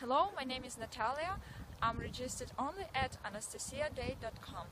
Hello, my name is Natalia. I'm registered only at AnastasiaDay.com.